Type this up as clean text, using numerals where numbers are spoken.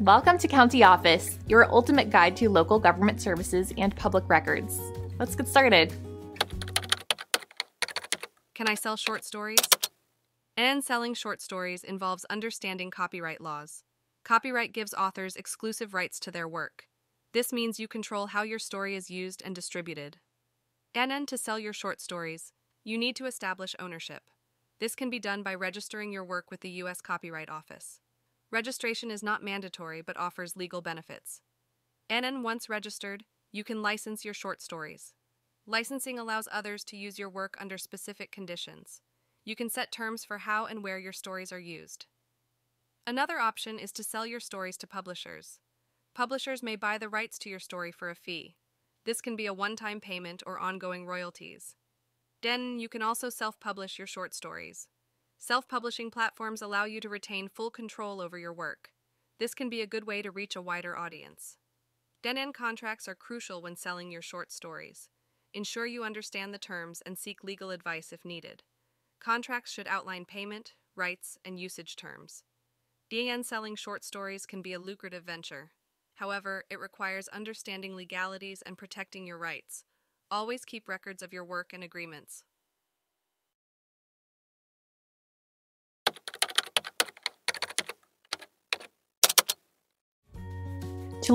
Welcome to County Office, your ultimate guide to local government services and public records. Let's get started. Can I sell short stories? And selling short stories involves understanding copyright laws. Copyright gives authors exclusive rights to their work. This means you control how your story is used and distributed. And then to sell your short stories, you need to establish ownership. This can be done by registering your work with the U.S. Copyright Office. Registration is not mandatory but offers legal benefits. And then once registered, you can license your short stories. Licensing allows others to use your work under specific conditions. You can set terms for how and where your stories are used. Another option is to sell your stories to publishers. Publishers may buy the rights to your story for a fee. This can be a one-time payment or ongoing royalties. Then you can also self-publish your short stories. Self-publishing platforms allow you to retain full control over your work. This can be a good way to reach a wider audience. Den-end contracts are crucial when selling your short stories. Ensure you understand the terms and seek legal advice if needed. Contracts should outline payment, rights, and usage terms. Den-end selling short stories can be a lucrative venture. However, it requires understanding legalities and protecting your rights. Always keep records of your work and agreements. To